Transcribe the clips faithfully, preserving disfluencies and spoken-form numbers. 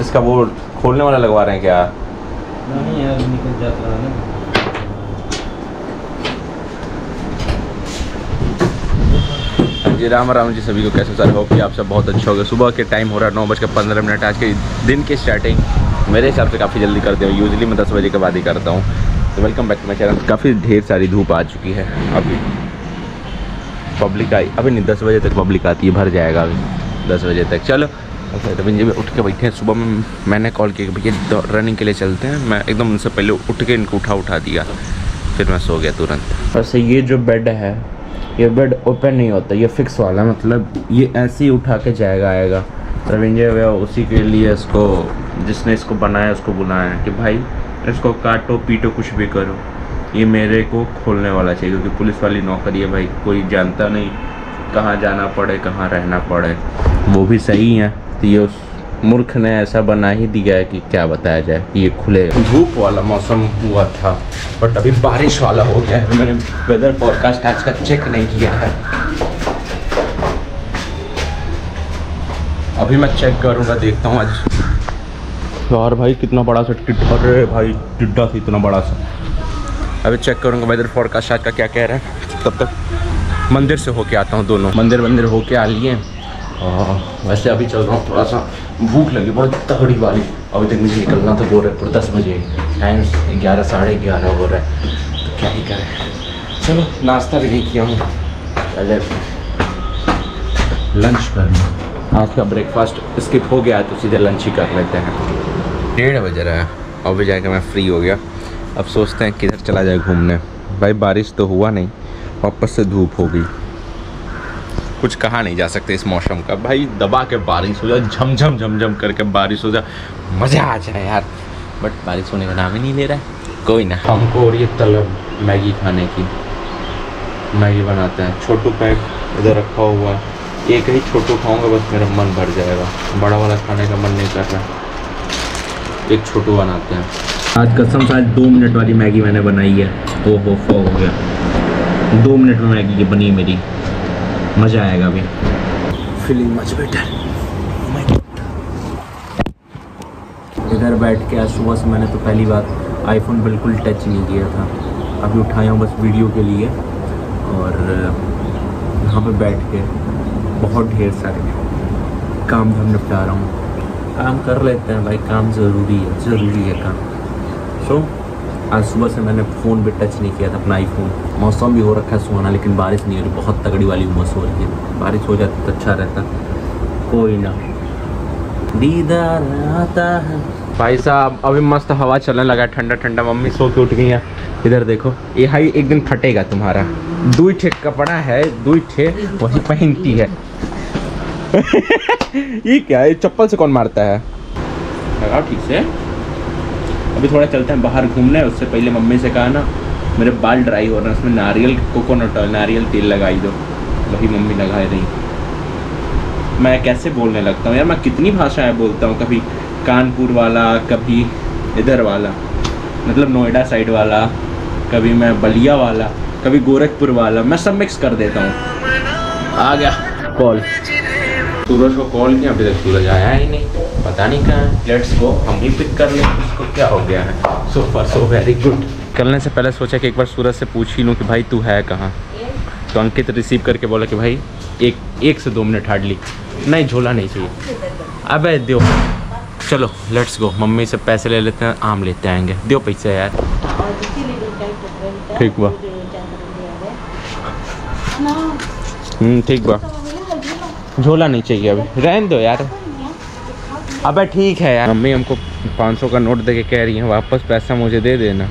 इसका वो खोलने वाला लगवा रहे हैं क्या? नहीं यार, निकल जाता है ना। जी राम राम जी सभी को, कैसे सर? होप कि आप सब बहुत अच्छे हो गए। सुबह के टाइम हो रहा है नौ बजकर पंद्रह मिनट। आज के दिन की स्टार्टिंग मेरे हिसाब से काफ़ी जल्दी करते हूँ, यूजुअली मैं दस बजे के बाद ही करता हूँ। तो welcome back to my channel. काफ़ी ढेर सारी धूप आ चुकी है, अभी पब्लिक आई अभी नहीं, दस बजे तक पब्लिक आती है, भर जाएगा अभी दस बजे तक। चलो अच्छा, तभी जी उठ के बैठे हैं। सुबह में मैंने कॉल किया कि भैया रनिंग के लिए चलते हैं। मैं एकदम उनसे पहले उठ के इनको उठा उठा दिया, फिर मैं सो गया तुरंत। वैसे ये जो बेड है, ये बेड ओपन नहीं होता, ये फिक्स वाला, मतलब ये ऐसे ही उठा के जाएगा आएगा। रविंजय भैया उसी के लिए इसको, जिसने इसको बनाया उसको बुलाया कि भाई इसको काटो पीटो कुछ भी करो, ये मेरे को खोलने वाला चाहिए, क्योंकि पुलिस वाली नौकरी है भाई, कोई जानता नहीं कहाँ जाना पड़े कहाँ रहना पड़े। वो भी सही है, तो ये उस मूर्ख ने ऐसा बना ही दिया है कि क्या बताया जाए। ये खुले धूप वाला मौसम हुआ था बट अभी बारिश वाला हो गया है। मैंने वेदर फोरकास्ट आज का चेक नहीं किया है, अभी मैं चेक करूँगा, देखता हूँ आज। और भाई कितना बड़ा सा टिड्डा, अरे भाई टिड्डा थी इतना बड़ा सा। अभी चेक करूँगा वेदर फोरकास्ट आज का क्या कह रहा है, तब तक मंदिर से होके आता हूँ। दोनों मंदिर मंदिर होके आ लिए। वैसे अभी चल रहा हूँ, थोड़ा सा भूख लगी बहुत तगड़ी वाली। अभी तक मुझे निकलना तो गोरखपुर दस बजे, टाइम ग्यारह साढ़े ग्यारह हो रहा है, तो क्या ही करें। चलो नाश्ता भी नहीं किया हूँ, पहले लंच कर लें। आज का ब्रेकफास्ट स्किप हो गया है तो सीधे लंच ही कर लेते हैं। डेढ़ बज रहा है, अभी जाकर मैं फ्री हो गया। अब सोचते हैं किधर चला जाए घूमने। भाई बारिश तो हुआ नहीं, वापस से धूप हो गई, कुछ कहा नहीं जा सकते इस मौसम का। भाई दबा के बारिश हो जाए, झमझम झमझम करके बारिश हो जाए, मज़ा आ जाए यार, बट बारिश होने का नाम ही नहीं ले रहा है। कोई ना, हमको और ये तलब मैगी खाने की, मैगी बनाते हैं। छोटू पैक उधर रखा हुआ है, एक ही छोटू खाऊंगा बस मेरा मन भर जाएगा, बड़ा वाला खाने का मन नहीं कर रहा, एक छोटू बनाते हैं। आज कसम से आज दो मिनट वाली मैगी मैंने बनाई है, ओ हो हो गया, दो मिनट में मैगी बनी मेरी, मज़ा आएगा अभी। Feeling much better. इधर बैठ के आज सुबह से मैंने तो पहली बार आईफोन बिल्कुल टच नहीं किया था, अभी उठाया हूँ बस वीडियो के लिए। और यहाँ पे बैठ के बहुत ढेर सारे काम हम निपटा रहा हूँ, काम कर लेते हैं भाई, काम ज़रूरी है, ज़रूरी है काम। सो आज सुबह से मैंने फ़ोन भी टच नहीं किया था अपना आईफोन। मौसम भी हो रखा है सुहाना, लेकिन बारिश नहीं हो रही, बहुत तगड़ी वाली उमस हो रही है। बारिश हो जाती तो अच्छा रहता, कोई ना दीदार आता है। भाई साहब अभी मस्त हवा चलने लगा है, ठंडा ठंडा। मम्मी सो के उठ गई है, इधर देखो। ये हाई एक दिन फटेगा तुम्हारा, दुई ठे कपड़ा है, दुई ठे वही पहनती है। ये क्या है, चप्पल से कौन मारता है? लगाओ ठीक से। अभी थोड़ा चलते हैं बाहर घूमने, उससे पहले मम्मी से कहा ना मेरे बाल ड्राई हो रहे हैं, उसमें नारियल कोकोनट ऑयल नारियल तेल लगाई दो, वही मम्मी लगाए रही। मैं कैसे बोलने लगता हूँ यार, मैं कितनी भाषाएं बोलता हूँ, कभी कानपुर वाला, कभी इधर वाला मतलब नोएडा साइड वाला, कभी मैं बलिया वाला, कभी गोरखपुर वाला, मैं सब मिक्स कर देता हूँ। आ गया कॉल, सूरज को कॉल किया, अभी तक सूरज आया ही नहीं, पता नहीं कहाँ है। लेट्स गो, हम ही पिक कर लें उसको, क्या हो गया है। So far so very good. निकलने से पहले सोचा कि एक बार सूरज से पूछ ही लूँ कि भाई तू है कहाँ। तो अंकित रिसीव करके बोला कि भाई एक एक से दो मिनट हार्डली, नहीं झोला नहीं चाहिए, अबे दो। चलो लेट्स गो, मम्मी से पैसे ले लेते हैं, आम लेते आएंगे, दो पैसे यार। ठीक बा, ठीक बा, झोला नहीं चाहिए, अभी रहने दो यार, अबे ठीक है यार। मम्मी हमको पाँच सौ का नोट दे के कह रही हैं वापस पैसा मुझे दे देना,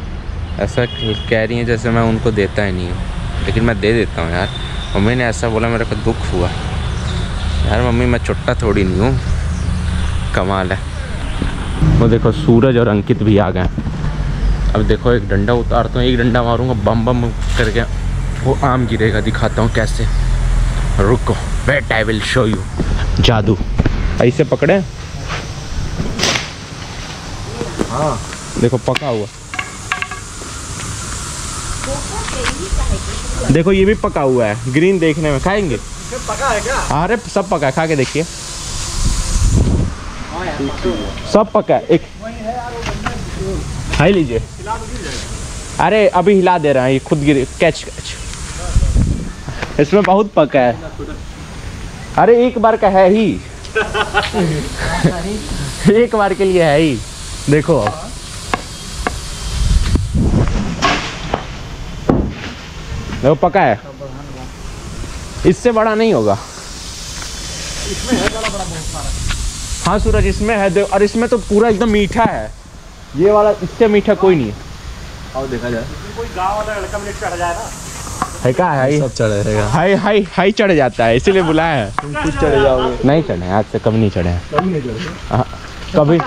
ऐसा कह रही हैं जैसे मैं उनको देता ही नहीं हूँ, लेकिन मैं दे देता हूँ यार। मम्मी ने ऐसा बोला, मेरे को दुख हुआ यार। मम्मी मैं चुट्टा थोड़ी नहीं हूँ, कमाल है। वो देखो सूरज और अंकित भी आ गए। अब देखो एक डंडा उतारता हूँ, एक डंडा मारूँगा बम बम करके, वो आम गिरेगा, दिखाता हूँ कैसे। रुको wait, I will show you जादू। ऐसे पकड़े, हाँ देखो पका हुआ, देखो ये भी पका हुआ है, ग्रीन देखने में खाएंगे। सब पका है क्या? अरे सब पका है, खा के देखिए सब पका है। एक खाई लीजिए। अरे अभी हिला दे रहा है ये खुद गिर कैच कैच इसमें बहुत पका है। अरे एक बार का है ही एक बार के लिए है ही। देखो देखो पका है, इससे बड़ा नहीं होगा। इसमें है बड़ा बड़ा बहुत सारा। हाँ सूरज इसमें है दे, और इसमें तो पूरा एकदम मीठा है ये वाला, इससे मीठा कोई नहीं है। और देखा जाए कोई गांव वाला लड़का मिनट चढ़ जाए ना है का है सब चढ़ जाएगा। हाई हाई हाई चढ़ जाता है इसीलिए बुलाया है। तुम कुछ चढ़ जाओगे? नहीं चढ़े, आज से कम नहीं चढ़े, कम नहीं चढ़े कभी।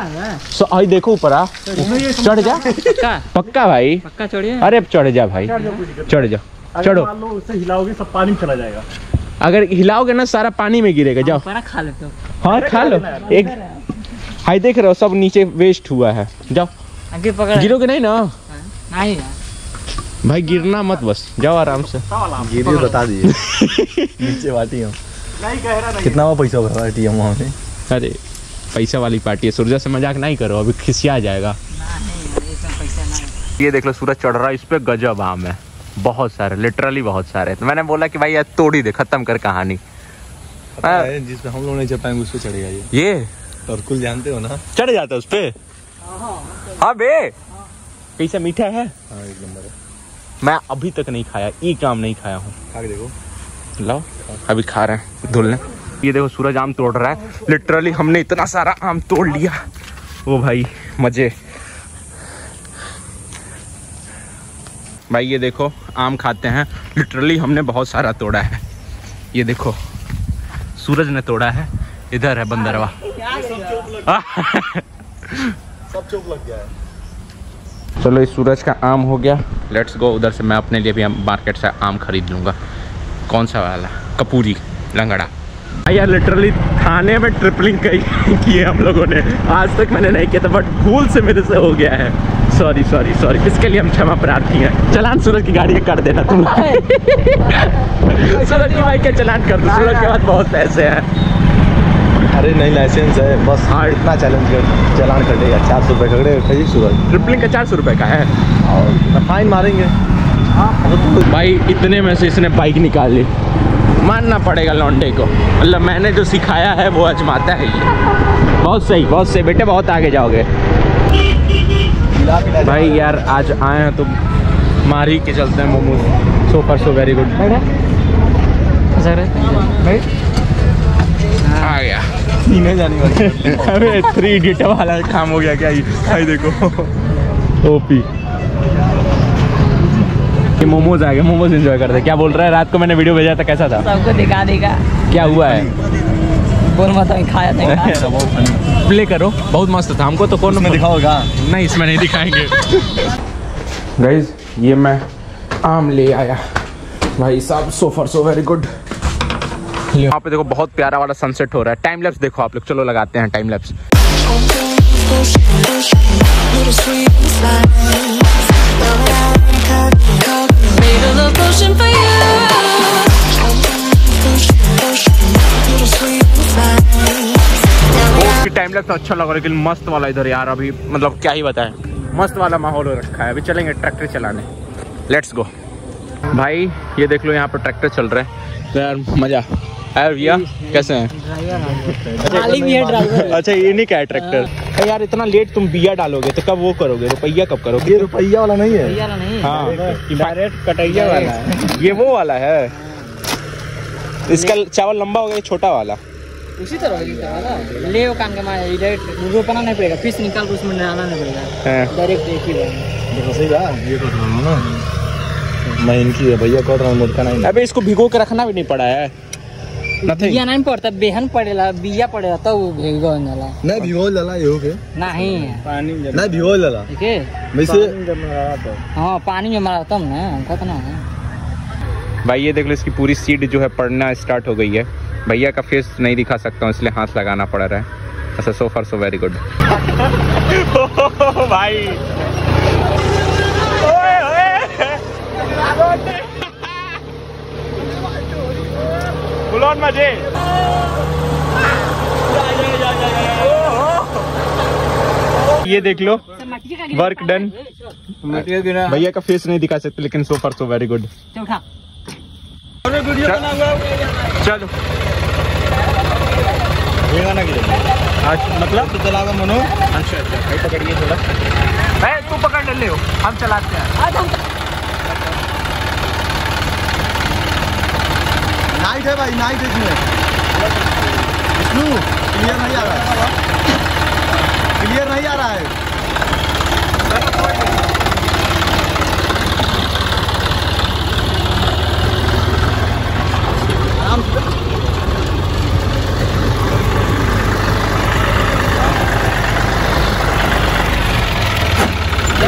सो आई देखो ऊपर आ चढ़ जा। पक्का पक्का भाई पक्का चढ़िए। अरे चढ़ जा भाई चढ़ जा चढ़ो। उससे हिलाओगे सब पानी में चला जाएगा। अगर हिलाओगे ना सारा पानी में गिरेगा। जाओ खा लेते हो। हाँ खा लो एक। हाई देख रहे हो सब नीचे वेस्ट हुआ है। जाओ आगे पकड़। गिरोगे नहीं ना? नहीं भाई गिरना मत बस। जाओ आराम से गिरिए बता दीजिए। नीचे बाटी हम कितना हुआ पैसा भरा टी हम वहाँ पे। अरे पैसा वाली पार्टी है। सूरज से मजाक नहीं करो अभी खिसिया जाएगा। ये देख लो सूरज चढ़ रहा है इस पे। गजब आम है बहुत सारे, लिटरली बहुत सारे। तो मैंने बोला कि भाई यार तोड़ ही दे, खत्म कर कहानी। जिस पे हम लोग नहीं चढ़ पाएंगे उस पे चढ़ेगा ये ये और कुल जानते हो ना चढ़ जाता है उस पे। हाँ बे कैसा मीठा है। हाँ एक नंबर है। मैं अभी तक नहीं खाया, एक आम नहीं खाया हूँ। खा के देखो। लाओ अभी खा रहे हैं धुल। ये देखो सूरज आम तोड़ रहा है। लिटरली हमने इतना सारा आम तोड़ लिया। ओ भाई मजे भाई। ये देखो आम खाते हैं। लिटरली हमने बहुत सारा तोड़ा है। ये देखो सूरज ने तोड़ा है। इधर है बंदरवा। सब चोक लग गया है। चलो इस सूरज का आम हो गया। Let's go. उधर से मैं अपने लिए भी मार्केट से आम खरीद लूँगा। कौन सा वाला? कपूरी लंगड़ा। यार लिटरली थाने में ट्रिपलिंग की है हम लोगों ने। आज तक मैंने नहीं किया था बट भूल से मेरे से हो गया है। सॉरी सॉरी सॉरी इसके लिए हम क्षमा प्रार्थी हैं। चलान सूरज की गाड़ी कर देना तुम। सूरज की बाइक का चलान कर दो। सूरज के बाद बहुत पैसे हैं। अरे नहीं लाइसेंस है बस। हाँ इतना चैलेंज कर चलान कर देगा। चार सौ रुपये खड़े सूरज ट्रिपलिंग का। चार सौ रुपये का है और फाइन मारेंगे। भाई इतने में से इसने बाइक निकाल ली। मानना पड़ेगा लौंडे को। मतलब मैंने जो सिखाया है वो आजमाता है ये। बहुत सही बहुत सही बेटे, बहुत आगे जाओगे। भाई यार आज आए हैं तो मार ही के चलते हैं momos. So for so very good. आ गया सीने जाने वाले। अरे थ्री इडियट वाला काम हो गया क्या ये? भाई देखो ओपी मोमोज आ गए। मोमोज एंजॉय करते। क्या बोल रहा है? रात को मैंने वीडियो भेजा था कैसा था? सबको दिखा देगा क्या हुआ है। बोल मत खाया था। प्ले करो बहुत मस्त था। हमको तो कौन में दिखाओगा? नहीं इसमें नहीं दिखाएंगे। गाइस ये मैं आम ले आया भाई साहब। So for so very good. यहाँ पे देखो बहुत प्यारा वाला सनसेट हो रहा है। टाइम लैप्स देखो आप लोग। चलो लगाते हैं time lapse. For you time lapse अच्छा लगा लेकिन मस्त वाला इधर यार अभी मतलब क्या ही बताएं। मस्त वाला माहौल हो रखा है। अभी चलेंगे ट्रैक्टर चलाने। लेट्स गो भाई। ये देख लो यहाँ पर ट्रैक्टर चल रहा है। तो यार मजा यार। भैया कैसे हैं? अच्छा ये नहीं क्या है ट्रैक्टर यार। इतना लेट तुम बिया डालोगे तो कब वो करोगे? रुपया कब करोगे? ये रुपया वाला नहीं है। हाँ डायरेक्ट कटैया वाला है। ये वो वाला है। इसका चावल लंबा हो गया। छोटा वाला उसी तरह ले काम के मारे डायरेक्ट रोपना नहीं पड़ेगा। फिश निकाल के उसमें डालना नहीं पड़ेगा। डायरेक्ट एक ही है। मैं इनकी है भैया कट रहा हूँ मुर्गा नहीं। अबे इसको भिगो के रखना भी नहीं पड़ा है। बिया नहीं पड़ता। बेहन पड़ेला बिया पड़ेला तब वो भिगोल जाला। नहीं भिगोल जाला ये हो के नहीं पानी में। नहीं भिगोल जाला ठीक है वैसे। हां पानी में मरा तब ना कितना है भाई। ये देख लो इसकी पूरी सीड जो है पड़ना स्टार्ट हो गई है। भैया का फेस नहीं दिखा सकता हूं इसलिए हाथ लगाना पड़ रहा है। अच्छा सो फार सो वेरी गुड। भाई ओए ओए Bulan Majid. ये देख लो, वर्क डन। भैया का फेस नहीं दिखा सकते लेकिन सो फार सो वेरी गुड। चलो आज मतलब मनो अच्छा अच्छा भाई पकड़िए थोड़ा, भाई तू पकड़ ले हो, हम चलाते हैं। नाइट है भाई, नाइट इसमें क्लियर नहीं आ रहा है, क्लियर नहीं आ रहा है।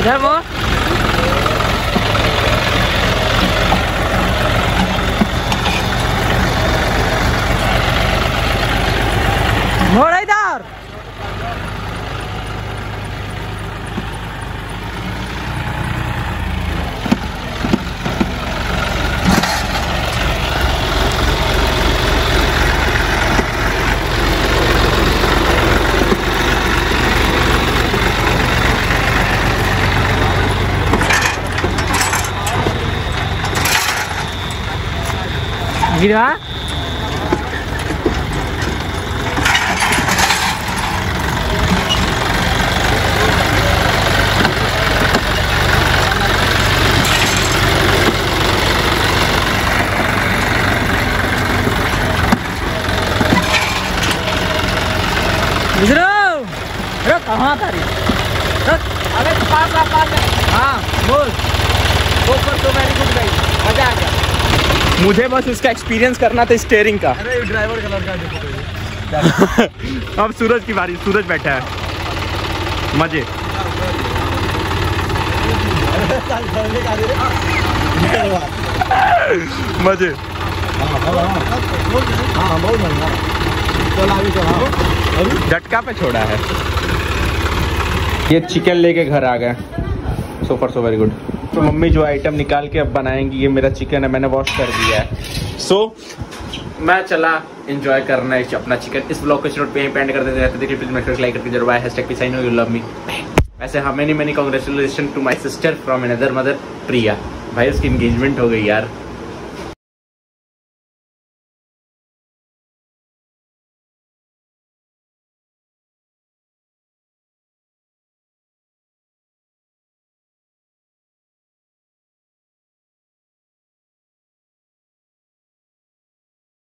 इधर वो मोड़ इधर। गिरा कहाँ तारी अरे पास पास है। हाँ बोल तो वेरी गुड भाई, मजा आ गया। मुझे बस उसका एक्सपीरियंस करना था स्टीयरिंग का। अरे ड्राइवर का लड़का देखो। अब सूरज की बारी, सूरज बैठा है मजे। मजे झटका पे छोड़ा है। ये चिकन लेके घर आ गए, so far so very good. तो मम्मी जो आइटम निकाल के अब बनाएंगी, ये मेरा चिकन है, मैंने वॉश कर दिया है। सो so, मैं चला एंजॉय करना है अपना चिकन। इस ब्लॉग को इस रोड पे यहीं पेंड कर देते हैं। देखिए प्लीज मेरे लाइक करके जरूर आए, hashtag P sign you love me. वैसे हाँ many many congratulation to my sister from another mother Priya. भाई उसकी इंगेजमेंट हो गई यार।